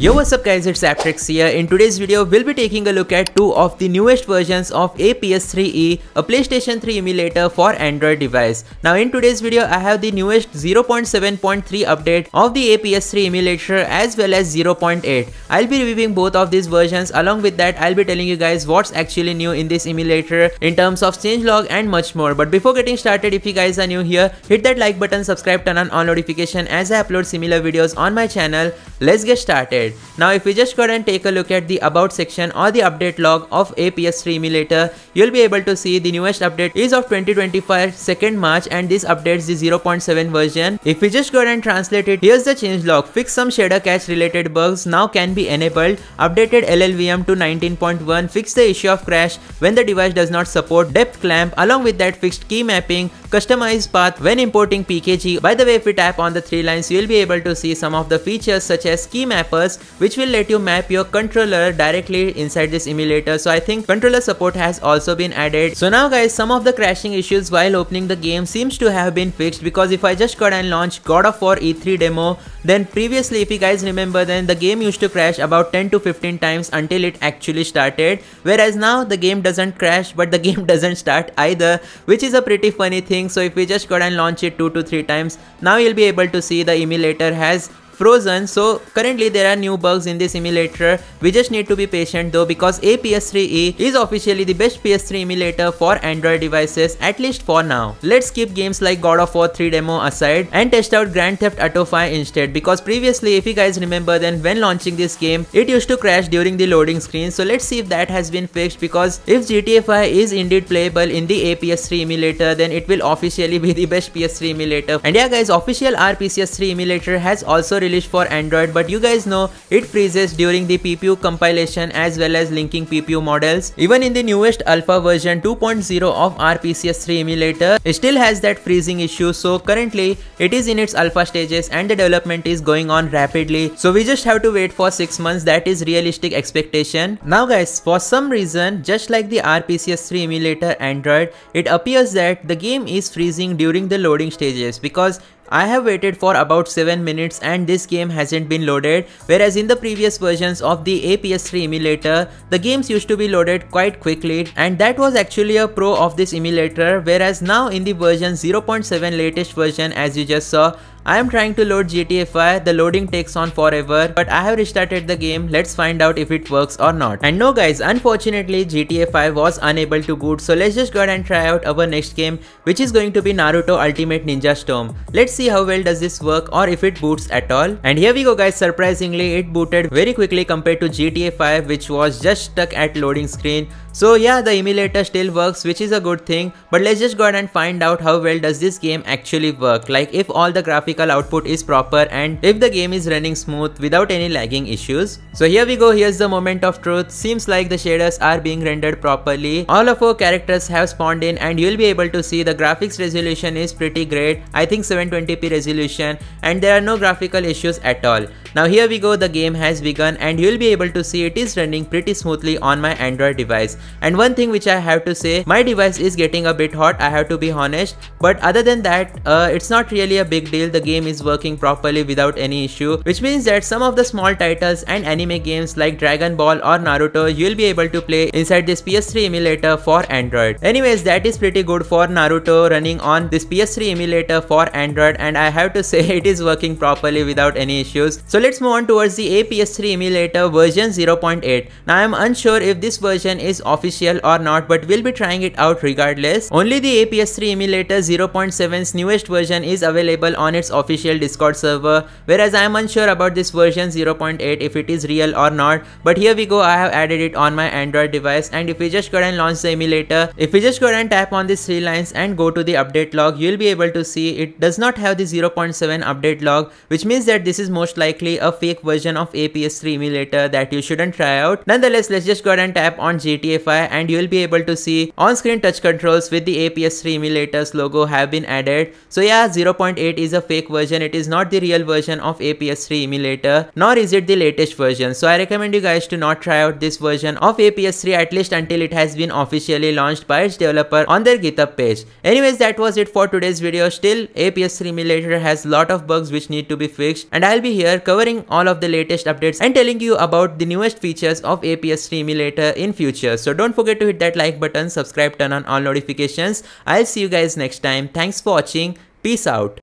Yo, what's up guys, it's ApTreX here. In today's video, we'll be taking a look at two of the newest versions of APS3e, a PlayStation 3 emulator for Android device. Now in today's video, I have the newest 0.7.3 update of the APS3 emulator as well as 0.8. I'll be reviewing both of these versions. Along with that, I'll be telling you guys what's actually new in this emulator in terms of changelog and much more. But before getting started, if you guys are new here, hit that like button, subscribe, turn on all notifications as I upload similar videos on my channel. Let's get started. Now if we just go and take a look at the about section or the update log of APS3 emulator, you'll be able to see the newest update is of 2025 2nd March and this updates the 0.7 version. If we just go and translate it, here's the changelog. Fix some shader cache related bugs, now can be enabled. Updated LLVM to 19.1, fix the issue of crash when the device does not support depth clamp. Along with that, fixed key mapping, customized path when importing PKG. By the way, if we tap on the three lines, you'll be able to see some of the features such as key mappers, which will let you map your controller directly inside this emulator. So I think controller support has also been added. So now guys, some of the crashing issues while opening the game seems to have been fixed, because if I just go and launch God of War E3 demo, then previously, if you guys remember, then the game used to crash about 10 to 15 times until it actually started, whereas now the game doesn't crash but the game doesn't start either, which is a pretty funny thing. So if we just go and launch it 2 to 3 times, now you'll be able to see the emulator has frozen. So currently there are new bugs in this emulator. We just need to be patient though, because APS3e is officially the best PS3 emulator for Android devices, at least for now. Let's keep games like God of War 3 demo aside and test out Grand Theft Auto 5 instead, because previously, if you guys remember, then when launching this game it used to crash during the loading screen. So let's see if that has been fixed, because if GTA 5 is indeed playable in the APS3 emulator, then it will officially be the best PS3 emulator. And yeah guys, official RPCS3 emulator has also released for Android, but you guys know it freezes during the PPU compilation as well as linking PPU models. Even in the newest alpha version 2.0 of RPCS3 emulator, it still has that freezing issue. So currently it is in its alpha stages and the development is going on rapidly. So we just have to wait for 6 months. That is realistic expectation. Now guys, for some reason, just like the RPCS3 emulator Android, it appears that the game is freezing during the loading stages, because I have waited for about 7 minutes and this game hasn't been loaded, whereas in the previous versions of the APS3 emulator, the games used to be loaded quite quickly, and that was actually a pro of this emulator. Whereas now in the version 0.7 latest version, as you just saw, I am trying to load GTA 5, the loading takes on forever, but I have restarted the game. Let's find out if it works or not. And no guys, unfortunately GTA 5 was unable to boot, so let's just go ahead and try out our next game, which is going to be Naruto Ultimate Ninja Storm. Let's see how well does this work, or if it boots at all. And here we go guys, surprisingly it booted very quickly compared to GTA 5, which was just stuck at loading screen. So yeah, the emulator still works, which is a good thing, but let's just go ahead and find out how well does this game actually work, like if all the graphical output is proper and if the game is running smooth without any lagging issues. So here we go, here's the moment of truth. Seems like the shaders are being rendered properly. All of our characters have spawned in and you'll be able to see the graphics resolution is pretty great. I think 720p resolution, and there are no graphical issues at all. Now here we go, the game has begun and you'll be able to see it is running pretty smoothly on my Android device. And one thing which I have to say, my device is getting a bit hot, I have to be honest, but other than that it's not really a big deal. The game is working properly without any issue, which means that some of the small titles and anime games like Dragon Ball or Naruto, you'll be able to play inside this PS3 emulator for Android. Anyways, that is pretty good for Naruto running on this PS3 emulator for Android, and I have to say it is working properly without any issues. So let's move on towards the APS3 emulator version 0.8. Now I am unsure if this version is official or not, but we'll be trying it out regardless. Only the APS3 emulator 0.7's newest version is available on its official Discord server, whereas I am unsure about this version 0.8 if it is real or not. But here we go, I have added it on my Android device, and if we just go and launch the emulator, if we just go and tap on these three lines and go to the update log, you'll be able to see it does not have the 0.7 update log, which means that this is most likely a fake version of APS3 emulator that you shouldn't try out. Nonetheless, let's just go and tap on GTA 5 and you'll be able to see on-screen touch controls with the APS3 emulator's logo have been added. So yeah, 0.8 is a fake version, it is not the real version of APS3 emulator, nor is it the latest version. So I recommend you guys to not try out this version of APS3, at least until it has been officially launched by its developer on their GitHub page. Anyways, that was it for today's video. Still, APS3 emulator has lot of bugs which need to be fixed, and I'll be here covering covering all of the latest updates and telling you about the newest features of APS3 emulator in future. So don't forget to hit that like button, subscribe, turn on all notifications. I'll see you guys next time. Thanks for watching. Peace out.